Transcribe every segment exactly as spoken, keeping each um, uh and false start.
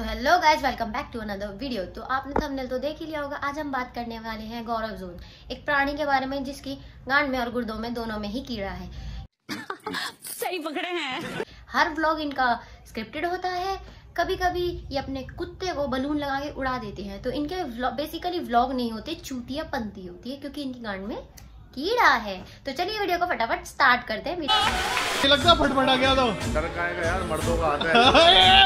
So hello guys, welcome back to another video. तो आपने thumbnail तो देख ही लिया होगा। आज हम बात करने वाले हैं गौरव जोन, एक प्राणी के बारे में जिसकी गांड में और गुर्दों में दोनों में ही कीड़ा है। सही पकड़े हैं। हर व्लॉग इनका स्क्रिप्टेड होता है, कभी कभी ये अपने कुत्ते को बलून लगा के उड़ा देते हैं। तो इनके व्लॉग, बेसिकली व्लॉग नहीं होते, चूतिया पंती होती है क्योंकि इनकी गांड में कीड़ा है। तो चलिए वीडियो को फटाफट स्टार्ट करते हैं। लगता फटफटा गया तो डर काएगा यार, मर्दों का आता है।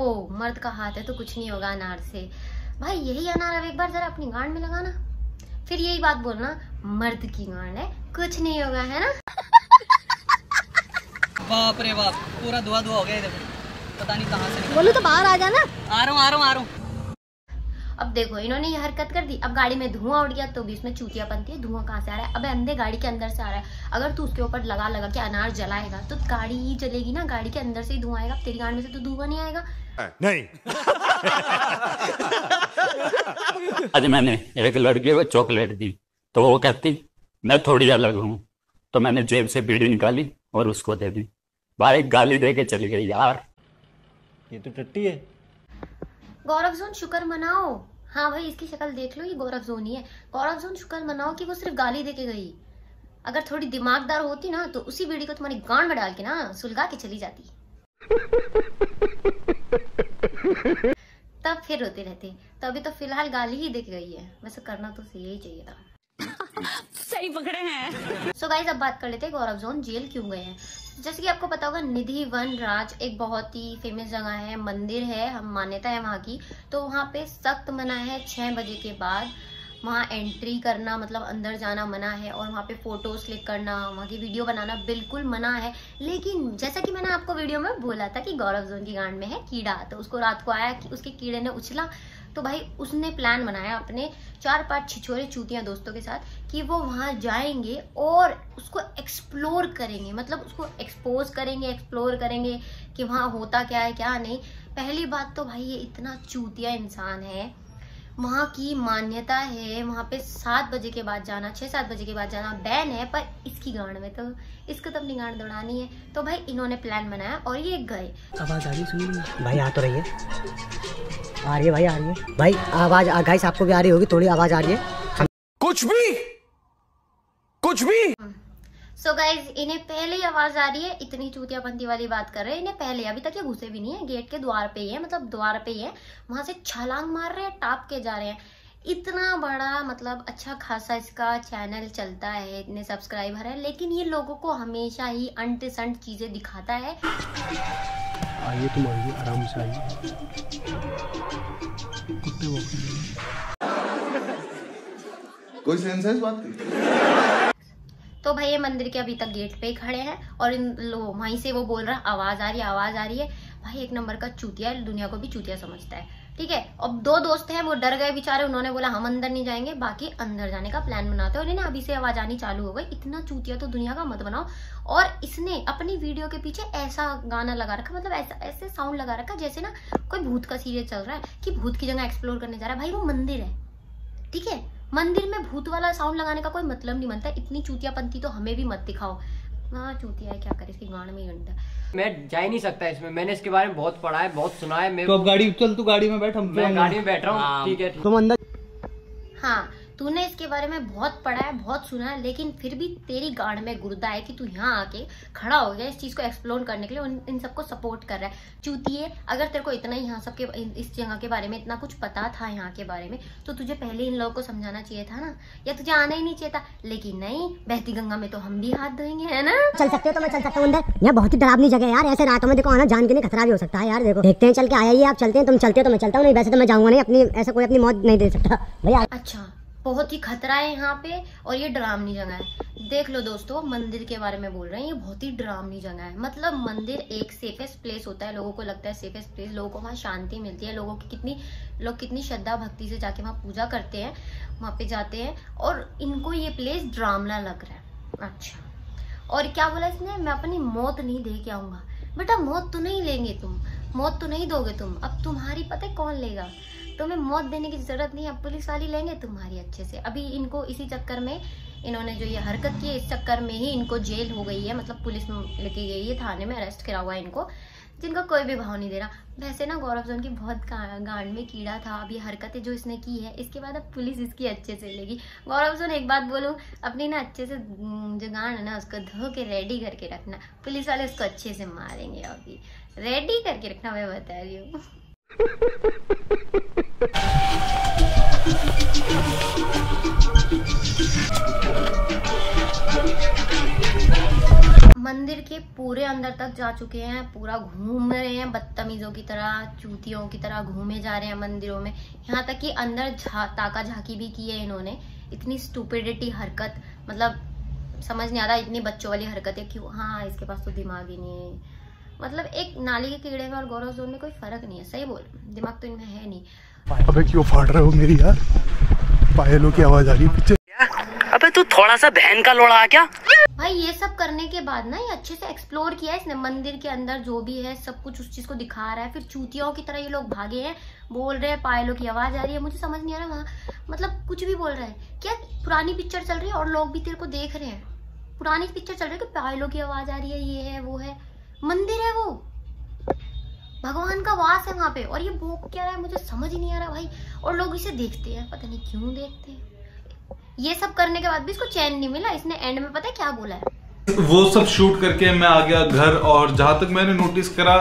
ओ मर्द का हाथ है तो कुछ नहीं होगा। अनार से भाई, यही अनार अब एक बार जरा अपनी गांड में लगाना, फिर यही बात बोलना मर्द की गांड है, कुछ नहीं होगा, है ना। बाप रे बाप, पूरा धुआ धुआ हो गया इधर, पता नहीं कहाँ से। बोलो तो बाहर आ जाना। आ रहा हूँ आ रहा हूँ आ रहा हूँ। अब देखो, इन्होंने ये हरकत कर दी। अब गाड़ी में धुआं उड़ गया तो भी उसमें चूतिया बनती है। धुआं कहाँ से आ रहा है? अबे अंधे, गाड़ी के अंदर से आ रहा है। अगर तू उसके ऊपर लगा लगा के अनार जलाएगा तो गाड़ी ही जलेगी ना, गाड़ी के अंदर से ही धुआं आएगा। तेरी गाड़ी में से तो धुआं नहीं आएगा। नहीं। आज मैंने एक लड़की को चॉकलेट दी तो वो कहती मैं थोड़ी अलग हूँ, तो मैंने जेब से बीड़ी निकाली और उसको दे दी। भाई गाली दे के चली गई यार, ये तो टट्टी है। गौरव जोन शुक्र मनाओ। हाँ भाई, इसकी शक्ल देख लो, ये गौरव जोन ही है। गौरव जोन शुक्र मनाओ कि वो सिर्फ गाली देके गई। अगर थोड़ी दिमागदार होती ना तो उसी बीड़ी को तुम्हारी गांड में डाल के ना सुलगा के चली जाती। तब फिर रोते रहते। तो अभी तो फिलहाल गाली ही देके गई है, वैसे करना तो उसे यही चाहिए था। सही पकड़े हैं। सो गाइस, अब बात कर लेते हैं गौरव जोन जेल क्यों गए हैं। जैसे कि आपको पता होगा, निधि वन राज एक बहुत ही फेमस जगह है, मंदिर है, हम मान्यता है वहाँ की। तो वहाँ पे सख्त मना है, छः बजे के बाद वहाँ एंट्री करना मतलब अंदर जाना मना है, और वहाँ पे फोटोज क्लिक करना, वहाँ की वीडियो बनाना बिल्कुल मना है। लेकिन जैसा कि मैंने आपको वीडियो में बोला था कि गौरव जोन की गांड में है कीड़ा, तो उसको रात को आया कि उसके कीड़े ने उछला, तो भाई उसने प्लान बनाया अपने चार पांच छिछोरे चूतियां दोस्तों के साथ कि वो वहाँ जाएंगे और उसको एक्सप्लोर करेंगे, मतलब उसको एक्सपोज करेंगे, एक्सप्लोर करेंगे कि वहाँ होता क्या है क्या नहीं। पहली बात तो भाई, ये इतना चूतिया इंसान है। वहाँ की मान्यता है वहाँ पे सात बजे के बाद जाना, छः सात बजे के बाद जाना बैन है, पर इसकी गांड में तो इसको तो अपनी गांड दौड़ानी है। तो भाई इन्होंने प्लान बनाया और ये गए। आवाज आ रही है भाई, आ तो रही है, आ रही है भाई, आ रही है भाई आवाज। गाइस आपको भी आ रही होगी, थोड़ी आवाज आ रही है, कुछ भी कुछ भी। सो गाइज, इन्हें पहले ही आवाज आ रही है, इतनी चूतियापंती वाली बात कर रहे हैं। इन्हें पहले, अभी तक ये घुसे भी नहीं है, गेट के द्वार पे ही है, मतलब द्वार पे ही है, वहां से छलांग मार रहे हैं, टाप के जा रहे हैं। इतना बड़ा, मतलब अच्छा खासा इसका चैनल चलता है, इतने सब्सक्राइबर है, लेकिन ये लोगों को हमेशा ही अंट संट चीजें दिखाता है। आइए तुम आइए, आराम से आइए। कुत्ते कोई सेंस है इस बात की? तो भाई ये मंदिर के अभी तक गेट पे ही खड़े हैं और इन लोग वहीं से वो बोल रहा आवाज आ रही है, आवाज आ रही है। भाई एक नंबर का चूतिया, दुनिया को भी चूतिया समझता है, ठीक है। अब दो दोस्त हैं, वो डर गए बेचारे, उन्होंने बोला हम अंदर नहीं जाएंगे, बाकी अंदर जाने का प्लान बनाते हैं। और इन्हें अभी से आवाज आनी चालू हो गई, इतना चूतिया तो दुनिया का मत बनाओ। और इसने अपनी वीडियो के पीछे ऐसा गाना लगा रखा, मतलब ऐसा ऐसे साउंड लगा रखा जैसे ना कोई भूत का सीरियल चल रहा है कि भूत की जगह एक्सप्लोर करने जा रहा है। भाई वो मंदिर है, ठीक है, मंदिर में भूत वाला साउंड लगाने का कोई मतलब नहीं बनता। इतनी चूतियापंती तो हमें भी मत दिखाओ। हाँ चूतिया है, क्या करे, इसकी गांड में गंदा। मैं जा ही नहीं सकता इसमें, मैंने इसके बारे में बहुत पढ़ा है, बहुत सुना है। मैं तो अब गाड़ी, चल तू गाड़ी में बैठ, हम मैं गाड़ी में बैठ रहा हूँ, ठीक है तुम अंदर। हाँ, तूने इसके बारे में बहुत पढ़ा है, बहुत सुना है, लेकिन फिर भी तेरी गांड में गुर्दा है कि तू यहाँ आके खड़ा हो गया इस चीज को एक्सप्लोर करने के लिए, उन, इन सबको सपोर्ट कर रहा है। चूतिए, अगर तेरे को इतना यहाँ सबके इस जगह के बारे में इतना कुछ पता था, यहाँ के बारे में, तो तुझे पहले इन लोगों को समझाना चाहिए था ना, या तुझे आना ही नहीं चाहिए था। लेकिन नहीं, बहती गंगा में तो हम भी हाथ धोएंगे, है ना। चल सकते हो तो मैं चल सकता हूँ अंदर, यहाँ बहुत ही डरावनी जगह है यार, ऐसे रातों में देखो आना जान के नहीं, खतरा भी हो सकता है यार। देखो देखते हैं, चल के आइए आप, चलते हैं। तुम चलते हो तो मैं चलता हूँ, नहीं वैसे तो मैं जाऊँगा नहीं, अपनी ऐसा कोई अपनी मौत नहीं दे सकता भैया। अच्छा, बहुत ही खतरा है यहाँ पे और ये डरावनी जगह है। देख लो दोस्तों, मंदिर के बारे में बोल रहे हैं, ये बहुत ही डरावनी जगह है। मतलब मंदिर एक सेफेस्ट प्लेस होता है, लोगों को लगता है सेफेस्ट प्लेस, लोगों को वहाँ शांति मिलती है, लोगों की कितनी लोग कितनी श्रद्धा भक्ति से जाके वहाँ पूजा करते हैं, वहाँ पे जाते हैं, और इनको ये प्लेस डरावना लग रहा है। अच्छा, और क्या बोला इसने, मैं अपनी मौत नहीं दे के आऊँगा। बेटा मौत तो नहीं लेंगे तुम, मौत तो नहीं दोगे तुम, अब तुम्हारी पता है कौन लेगा, तुम्हें मौत देने की जरूरत नहीं है, पुलिस वाले लेंगे तुम्हारी अच्छे से। अभी इनको इसी चक्कर में, इन्होंने जो ये हरकत की है, इस चक्कर में ही इनको जेल हो गई है, मतलब पुलिस लेके गई है, थाने में अरेस्ट करा हुआ है इनको। जिनका कोई भी भाव नहीं दे रहा। वैसे ना गौरव जोन की बहुत गांड में कीड़ा था। अब ये हरकतें जो इसने की है, इसके बाद अब पुलिस इसकी अच्छे से लेगी। गौरव जोन एक बात बोलूँ, अपनी ना अच्छे से जो गांड है ना उसको धो के रेडी करके रखना, पुलिस वाले उसको अच्छे से मारेंगे। अभी रेडी करके रखना, मैं बता रही हूँ। मंदिर के पूरे अंदर तक जा चुके हैं, पूरा घूम रहे हैं, बदतमीजों की तरह, चूतियों की तरह घूमे जा रहे हैं मंदिरों में। यहाँ तक कि अंदर झा ताका झाकी भी की है इन्होंने। इतनी स्टूपिडिटी हरकत, मतलब समझ नहीं आ रहा, इतनी बच्चों वाली हरकतें क्यों। हाँ, इसके पास तो दिमाग ही नहीं है। मतलब एक नाली के कीड़े में और गौरव जोन में कोई फर्क नहीं है। सही बोल, दिमाग तो इनमें है नहीं। अबे क्यों फाड़ रहे हो मेरी यार, पायलों की आवाज आ रही है पीछे। अबे तू थोड़ा सा बहन का लोड़ा आ क्या भाई। ये सब करने के बाद ना ये अच्छे से एक्सप्लोर किया है इसने मंदिर के अंदर, जो भी है सब कुछ उस चीज को दिखा रहा है। फिर चूतियों की तरह ये लोग भागे हैं, बोल रहे हैं, पायलों की आवाज आ रही है। मुझे समझ नहीं आ रहा वहाँ, मतलब कुछ भी बोल रहा है क्या। पुरानी पिक्चर चल रही है और लोग भी तेरे को देख रहे हैं। पुरानी पिक्चर चल रही है कि पायलों की आवाज आ रही है, ये है वो है। मंदिर है वो, भगवान का वास है वहाँ पे, और ये भोग क्या रहा है मुझे समझ नहीं आ रहा भाई। और लोग इसे देखते हैं, पता नहीं क्यों देखते हैं। ये सब करने के बाद भी इसको चैन नहीं मिला। इसने एंड में पता है क्या बोला है, वो सब शूट करके मैं आ गया घर, और जहाँ तक मैंने नोटिस करा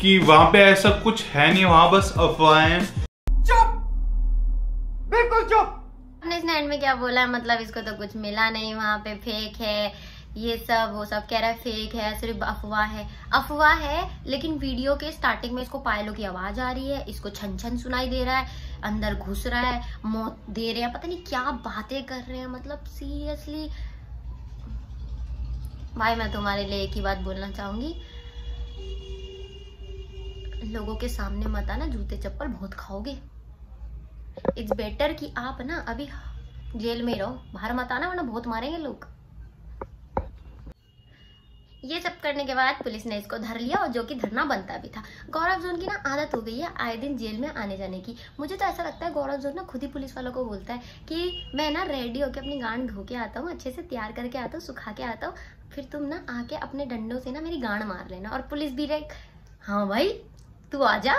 कि वहाँ पे ऐसा कुछ है नहीं, वहाँ बस अफवाहें। चुप, बिल्कुल चुप। इसने एंड में क्या बोला है, मतलब इसको तो कुछ मिला नहीं, वहाँ पे फेक है ये सब, वो सब कह रहा है फेक है, सिर्फ अफवाह है। अफवाह है, लेकिन वीडियो के स्टार्टिंग में इसको पायलों की आवाज आ रही है, इसको छन छन सुनाई दे रहा है, अंदर घुस रहा है, मौत दे रहे हैं, पता नहीं क्या बातें कर रहे हैं। मतलब सीरियसली भाई, मैं तुम्हारे लिए एक ही बात बोलना चाहूंगी, लोगों के सामने मत आना, जूते चप्पल बहुत खाओगे। इट्स बेटर कि आप ना अभी जेल में रहो, बाहर मत आना, वरना बहुत मारेंगे लोग। ये सब करने के बाद पुलिस ने इसको धर लिया, और जो कि धरना बनता भी था। गौरव जोन की ना आदत हो गई है आए दिन जेल में आने जाने की। मुझे तो ऐसा लगता है गौरव जोन ना खुद ही पुलिस वालों को बोलता है कि मैं ना रेडी होके अपनी गांड धो के आता हूँ, अच्छे से तैयार करके आता हूँ, सुखा के आता हूँ, फिर तुम ना आके अपने डंडों से ना मेरी गांड मार लेना। और पुलिस भी रही, हाँ भाई तू आ जा,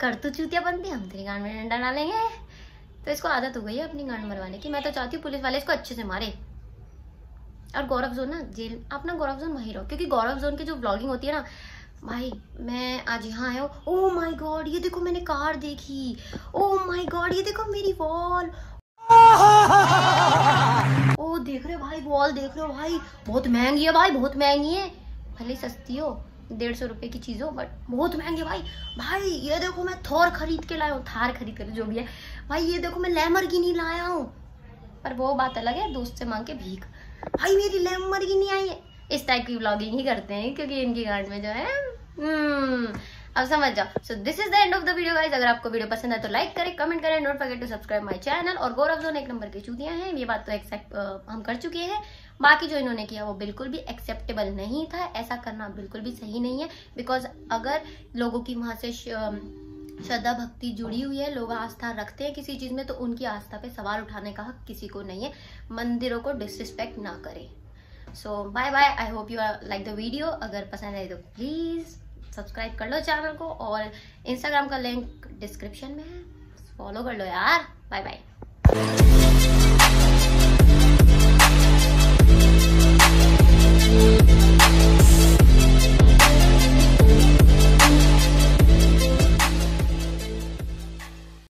कर तू चूतिया बनती, हम तेरी गांड में डंडा डालेंगे। तो इसको आदत हो गई है अपनी गांड मरवाने की। मैं तो चाहती हूँ पुलिस वाले इसको अच्छे से मारे। और गौरव जोन ना जेल, आप ना गौरव जोन वहीं रहो, क्योंकि गौरव जोन की जो ब्लॉगिंग होती है ना भाई, मैं आज यहाँ आया हूँ, ओह माय गॉड ये देखो मैंने कार देखी, ओह माय गॉड ये देखो मेरी वॉल, ओ देख रहे हो भाई वॉल, देख रहे हो भाई बहुत महंगी है भाई, बहुत महंगी है। भले सस्ती हो, डेढ़ सौ रुपये की चीज़ हो, बट बहुत महंगी है भाई। भाई ये देखो मैं थॉर खरीद के लाया हूँ, थार खरीद कर जो भी है भाई, ये देखो मैं लैम्बोर्गिनी लाया हूँ। पर वो बात अलग है, दोस्त से मांग के भीख, भाई मेरी लैम्बोर्गिनी आई है। इस टाइप की व्लॉगिंग ही करते हैं, क्योंकि इनकी गांड में जो है अब समझ जाओ। So this is the end of the video guys. अगर आपको वीडियो पसंद है तो लाइक करें, कमेंट करें, don't forget to subscribe my channel. और गौरव जोन एक नंबर की चूतियां हैं, ये बात तो एक्सेप्ट हम कर चुके हैं। बाकी जो इन्होंने किया वो बिल्कुल भी एक्सेप्टेबल नहीं था, ऐसा करना बिल्कुल भी सही नहीं है। बिकॉज अगर लोगों की वहाँ से श्रद्धा भक्ति जुड़ी हुई है, लोग आस्था रखते हैं किसी चीज में, तो उनकी आस्था पे सवाल उठाने का हक किसी को नहीं है। मंदिरों को डिसरिस्पेक्ट ना करें। So bye bye, I hope you like the video. अगर पसंद आए तो प्लीज सब्सक्राइब कर लो चैनल को, और इंस्टाग्राम का लिंक डिस्क्रिप्शन में है, फॉलो कर लो यार। Bye bye.